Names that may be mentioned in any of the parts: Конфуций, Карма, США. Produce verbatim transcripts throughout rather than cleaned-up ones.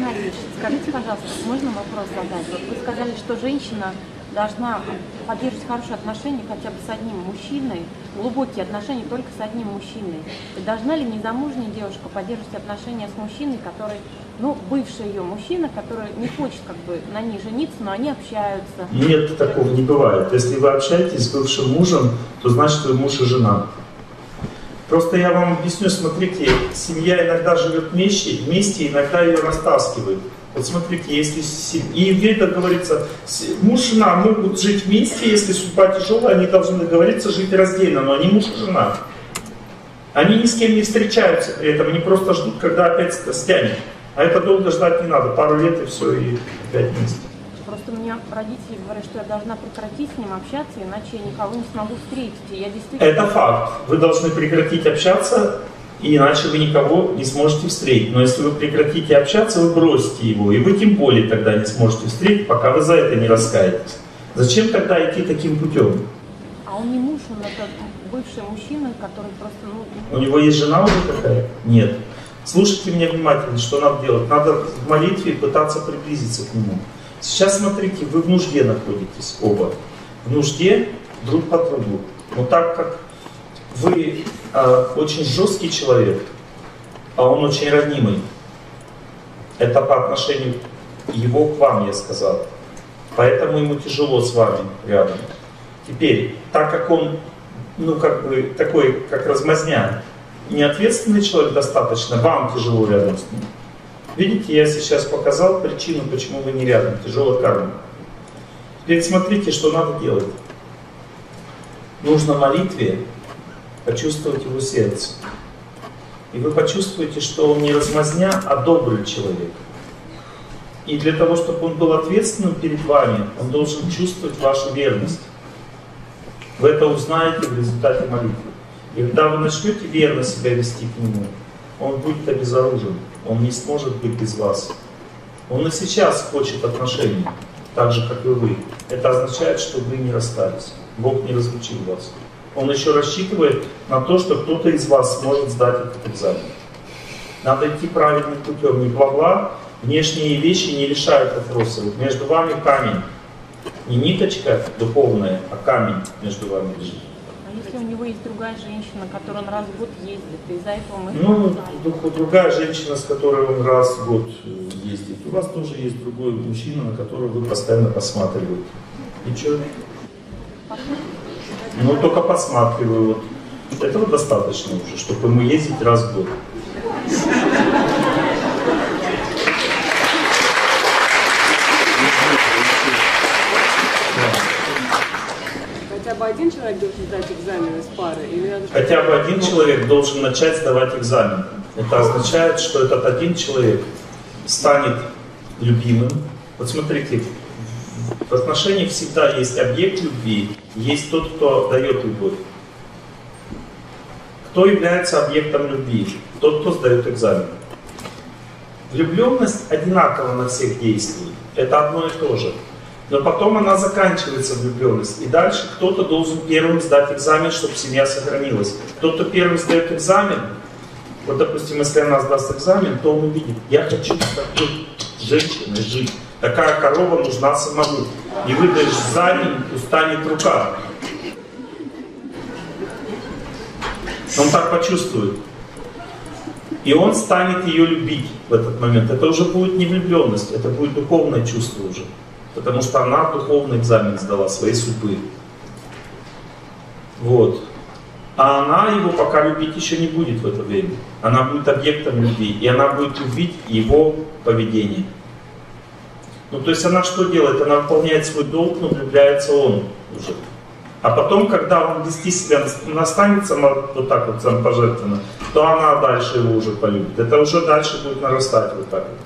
Ирина Ильич, скажите, пожалуйста, можно вопрос задать? Вот вы сказали, что женщина должна поддерживать хорошие отношения хотя бы с одним мужчиной, глубокие отношения только с одним мужчиной. И должна ли незамужняя девушка поддерживать отношения с мужчиной, который, ну, бывший ее мужчина, который не хочет как бы на ней жениться, но они общаются? Нет, такого не бывает. Если вы общаетесь с бывшим мужем, то значит, вы муж и жена. Просто я вам объясню, смотрите, семья иногда живет вместе, вместе иногда ее растаскивает. Вот смотрите, если семья, и это говорится, муж и жена могут жить вместе, если судьба тяжелая, они должны договориться жить раздельно, но они муж и жена. Они ни с кем не встречаются при этом, они просто ждут, когда опять стянет. А это долго ждать не надо, пару лет и все, и опять вместе. Просто мне родители говорят, что я должна прекратить с ним общаться, иначе я никого не смогу встретить. Я действительно... Это факт. Вы должны прекратить общаться, иначе вы никого не сможете встретить. Но если вы прекратите общаться, вы бросите его, и вы тем более тогда не сможете встретить, пока вы за это не раскаетесь. Зачем тогда идти таким путем? А он не муж, он это бывший мужчина, который просто... Ну... У него есть жена уже такая? Нет. Слушайте меня внимательно, что надо делать. Надо в молитве пытаться приблизиться к нему. Сейчас смотрите, вы в нужде находитесь оба, в нужде друг по другу. Но так как вы э, очень жесткий человек, а он очень ранимый, это по отношению его к вам, я сказал. Поэтому ему тяжело с вами рядом. Теперь, так как он, ну как бы такой, как размазня, неответственный человек достаточно, вам тяжело рядом с ним. Видите, я сейчас показал причину, почему вы не рядом. Тяжелая карма. Теперь смотрите, что надо делать. Нужно в молитве почувствовать его сердце. И вы почувствуете, что он не размазня, а добрый человек. И для того, чтобы он был ответственным перед вами, он должен чувствовать вашу верность. Вы это узнаете в результате молитвы. И когда вы начнете верно себя вести к нему, он будет обезоружен, он не сможет быть без вас. Он и сейчас хочет отношений, так же, как и вы. Это означает, что вы не расстались, Бог не разлучил вас. Он еще рассчитывает на то, что кто-то из вас сможет сдать этот экзамен. Надо идти правильным путем, не бла-бла. Внешние вещи не решают вопросы. Вот между вами камень. Не ниточка духовная, а камень между вами лежит. Если у него есть другая женщина, которой он раз в год ездит, из-за этого мы... Ну, другая женщина, с которой он раз в год ездит. У вас тоже есть другой мужчина, на которого вы постоянно посматриваете. Ничего? Ну, только посматриваю. Вот. Этого достаточно уже, чтобы ему ездить раз в год. Один человек должен сдать экзамен из пары? Или надо... Хотя бы один человек должен начать сдавать экзамен. Это означает, что этот один человек станет любимым. Вот смотрите, в отношениях всегда есть объект любви, есть тот, кто дает любовь. Кто является объектом любви? Тот, кто сдает экзамен. Влюбленность одинакова на всех действиях. Это одно и то же. Но потом она заканчивается, влюбленность. И дальше кто-то должен первым сдать экзамен, чтобы семья сохранилась. Тот, кто первым сдает экзамен, вот, допустим, если она сдаст экзамен, то он увидит, я хочу с такой женщиной жить. Такая корова нужна самому. Не выдашь за ним, устанет рука. Он так почувствует. И он станет ее любить в этот момент. Это уже будет не влюбленность, это будет духовное чувство уже. Потому что она духовный экзамен сдала своей судьбы. Вот. А она его пока любить еще не будет в это время. Она будет объектом любви. И она будет любить его поведение. Ну то есть она что делает? Она выполняет свой долг, но влюбляется он уже. А потом, когда он вести себя настанется вот так вот самопожертвенно, то она дальше его уже полюбит. Это уже дальше будет нарастать вот так вот.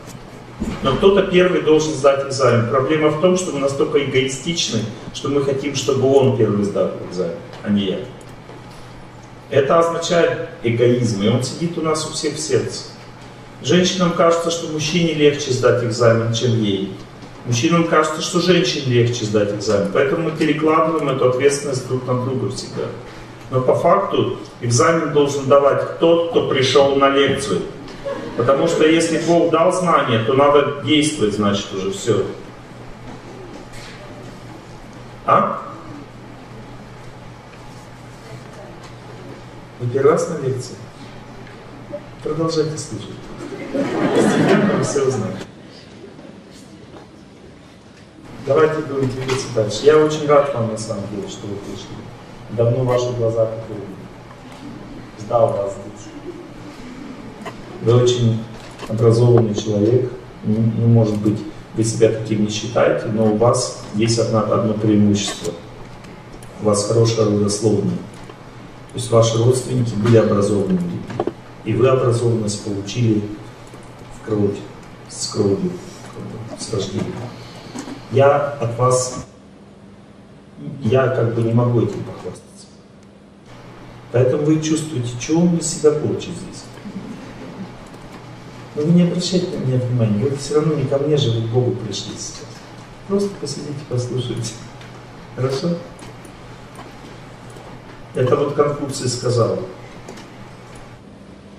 Но кто-то первый должен сдать экзамен. Проблема в том, что мы настолько эгоистичны, что мы хотим, чтобы он первый сдал экзамен, а не я. Это означает эгоизм, и он сидит у нас у всех в сердце. Женщинам кажется, что мужчине легче сдать экзамен, чем ей. Мужчинам кажется, что женщине легче сдать экзамен. Поэтому мы перекладываем эту ответственность друг на друга всегда. Но по факту экзамен должен давать тот, кто пришел на лекцию. Потому что если Бог дал знание, то надо действовать, значит, уже все. А? Вы первый раз на лекции? Продолжайте слушать. Постепенно вы все узнаете. Давайте будем двигаться дальше. Я очень рад вам, на самом деле, что вы пришли. Давно ваши глаза открыли. Ждал вас здесь. Вы очень образованный человек. Ну, может быть, вы себя таким не считаете, но у вас есть одно, одно преимущество. У вас хорошая родословная. То есть ваши родственники были образованными людьми. И вы образованность получили в кровь, с кровью, с рождения. Я от вас, я как бы не могу этим похвастаться. Поэтому вы чувствуете, чего вы из себя получите здесь. Но вы не обращайте на меня внимания, вы все равно не ко мне же, вы к Богу пришли сейчас. Просто посидите, послушайте. Хорошо? Это вот Конфуций сказал.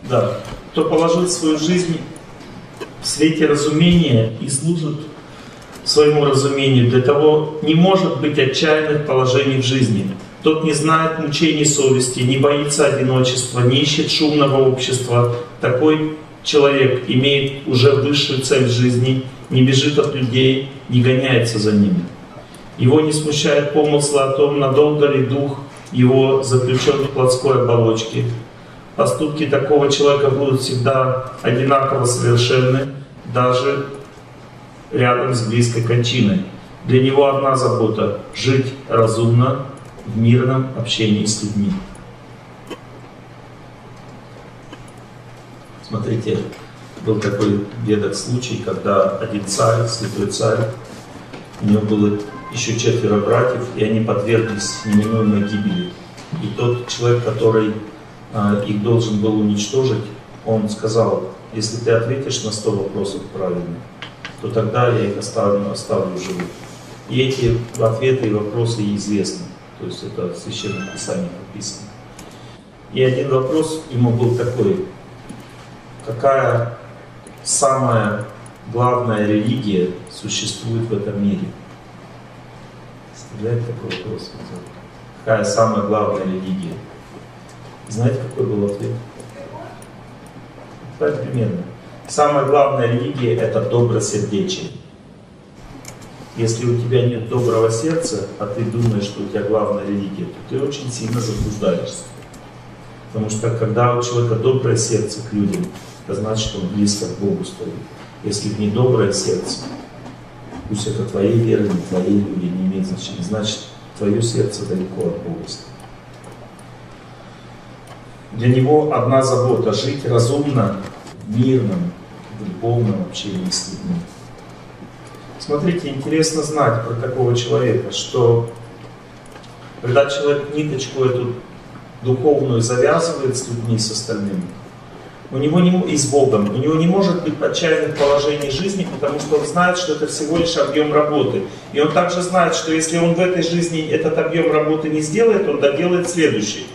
Да. Кто положил свою жизнь в свете разумения и служит своему разумению, для того не может быть отчаянных положений в жизни. Тот не знает мучений совести, не боится одиночества, не ищет шумного общества. Такой человек имеет уже высшую цель жизни, не бежит от людей, не гоняется за ними. Его не смущает помыслы о том, надолго ли дух его заключен в плотской оболочке. Поступки такого человека будут всегда одинаково совершенны, даже рядом с близкой кончиной. Для него одна забота — жить разумно в мирном общении с людьми. Смотрите, был такой редкий случай, когда один царь, святой царь, у него было еще четверо братьев, и они подверглись неминуемой гибели. И тот человек, который э, их должен был уничтожить, он сказал: если ты ответишь на сто вопросов правильно, то тогда я их оставлю, оставлю живых. И эти ответы и вопросы известны, то есть это в Священном Писании написано. И один вопрос ему был такой: какая самая главная религия существует в этом мире? Представляете, такой вопрос? Какая самая главная религия? Знаете, какой был ответ? Так, примерно. Самая главная религия — это добросердечие. Если у тебя нет доброго сердца, а ты думаешь, что у тебя главная религия, то ты очень сильно заблуждаешься. Потому что когда у человека доброе сердце к людям, это значит, что он близко к Богу стоит. Если не доброе сердце, пусть это твоей веры, не твоей любви, не имеет значения, значит, твое сердце далеко от Бога стоит. Для него одна забота — жить разумно, в мирном, в любовном общении с людьми. Смотрите, интересно знать про такого человека, что когда человек ниточку эту духовную завязывает с людьми, с остальными, у него не, и с Богом, у него не может быть отчаянных положений жизни, потому что он знает, что это всего лишь объем работы. И он также знает, что если он в этой жизни этот объем работы не сделает, он доделает следующий.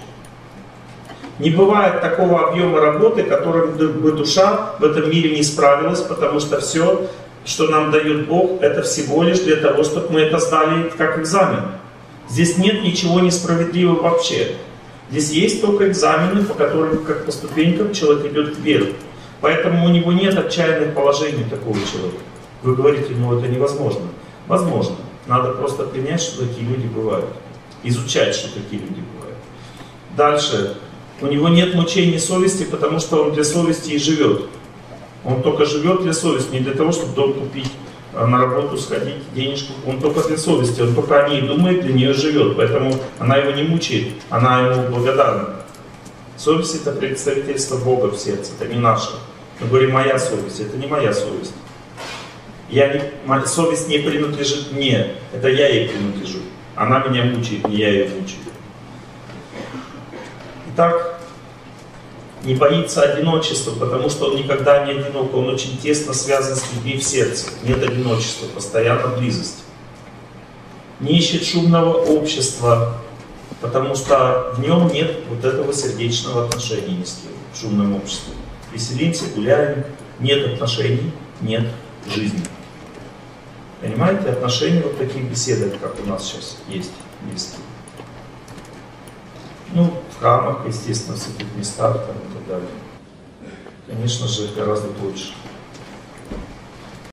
Не бывает такого объема работы, которым бы душа в этом мире не справилась, потому что все, что нам дает Бог, это всего лишь для того, чтобы мы это сдали как экзамен. Здесь нет ничего несправедливого вообще. Здесь есть только экзамены, по которым, как по ступенькам, человек идет вверх. Поэтому у него нет отчаянных положений такого человека. Вы говорите: ну это невозможно. Возможно. Надо просто принять, что такие люди бывают. Изучать, что такие люди бывают. Дальше. У него нет мучений совести, потому что он для совести и живет. Он только живет для совести, не для того, чтобы дом купить, на работу сходить, денежку. Он только для совести, он только о ней думает, для нее живет. Поэтому она его не мучает, она ему благодарна. Совесть — это представительство Бога в сердце, это не наше. Мы говорим: моя совесть, это не моя совесть. Я не, моя совесть не принадлежит мне, это я ей принадлежу. Она меня мучает, не я ее мучаю. Итак, не боится одиночества, потому что он никогда не одинок, он очень тесно связан с людьми в сердце. Нет одиночества, постоянно близость. Не ищет шумного общества, потому что в нем нет вот этого сердечного отношения ни с кем, в шумном обществе. веселимся, гуляем. Нет отношений, нет жизни. Понимаете, отношения вот таких беседок, как у нас сейчас есть, есть. Ну, в храмах, естественно, в всяких местах там, и так далее. Конечно же, гораздо лучше.